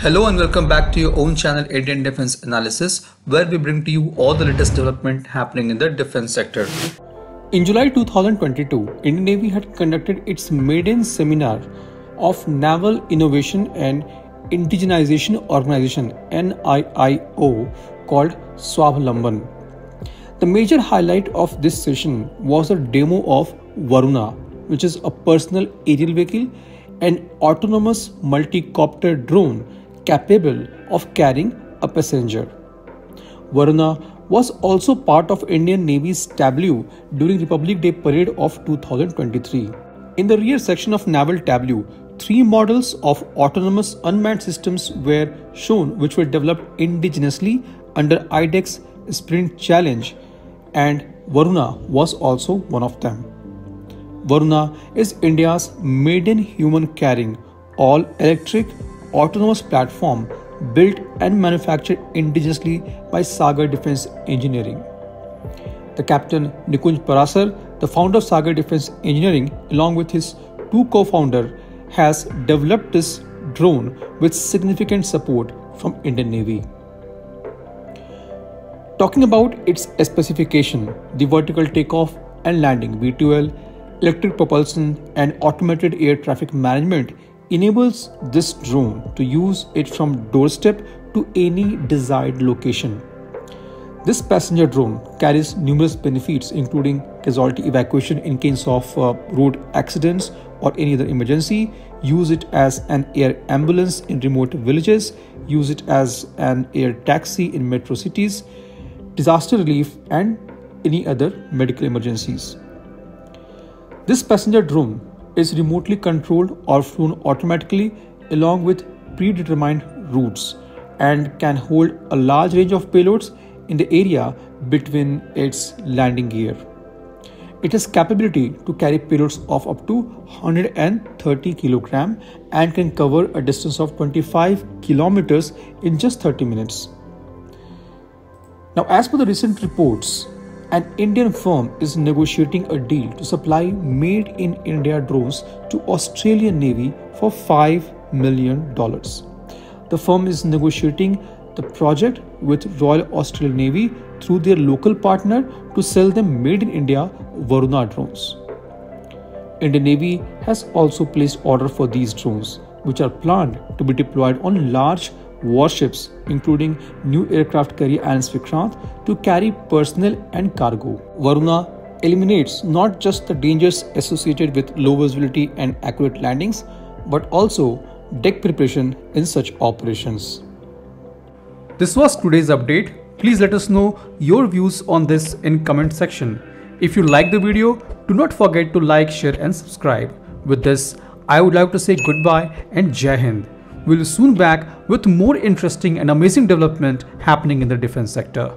Hello and welcome back to your own channel Indian Defence Analysis, where we bring to you all the latest development happening in the defence sector. In July 2022, Indian Navy had conducted its maiden seminar of Naval Innovation and Indigenization Organization NIIO called Swavlamban. The major highlight of this session was a demo of Varuna, which is a personal aerial vehicle and autonomous multi-copter drone capable of carrying a passenger. Varuna was also part of Indian Navy's tableau during Republic Day Parade of 2023. In the rear section of Naval tableau, three models of autonomous unmanned systems were shown, which were developed indigenously under IDEX Sprint Challenge, and Varuna was also one of them. Varuna is India's maiden human-carrying, all-electric, autonomous platform built and manufactured indigenously by Sagar Defence Engineering. The captain Nikunj Parashar, the founder of Sagar Defence Engineering, along with his two co-founders, has developed this drone with significant support from Indian Navy. Talking about its specification, the vertical takeoff and landing (VTOL), electric propulsion and automated air traffic management enables this drone to use it from doorstep to any desired location. This passenger drone carries numerous benefits, including casualty evacuation in case of road accidents or any other emergency, use it as an air ambulance in remote villages, use it as an air taxi in metro cities, disaster relief and any other medical emergencies. This passenger drone is remotely controlled or flown automatically along with predetermined routes and can hold a large range of payloads in the area between its landing gear. It has capability to carry payloads of up to 130 kg and can cover a distance of 25 kilometers in just 30 minutes. Now, as per the recent reports, an Indian firm is negotiating a deal to supply made-in-India drones to Australian Navy for $5 million. The firm is negotiating the project with Royal Australian Navy through their local partner to sell them made-in-India Varuna drones. Indian Navy has also placed order for these drones, which are planned to be deployed on large warships, including new aircraft carrier INS Vikrant, to carry personnel and cargo. Varuna eliminates not just the dangers associated with low visibility and accurate landings, but also deck preparation in such operations. This was today's update. Please let us know your views on this in comment section. If you like the video, do not forget to like, share and subscribe. With this, I would like to say goodbye and Jai Hind. We'll soon back with more interesting and amazing development happening in the defense sector.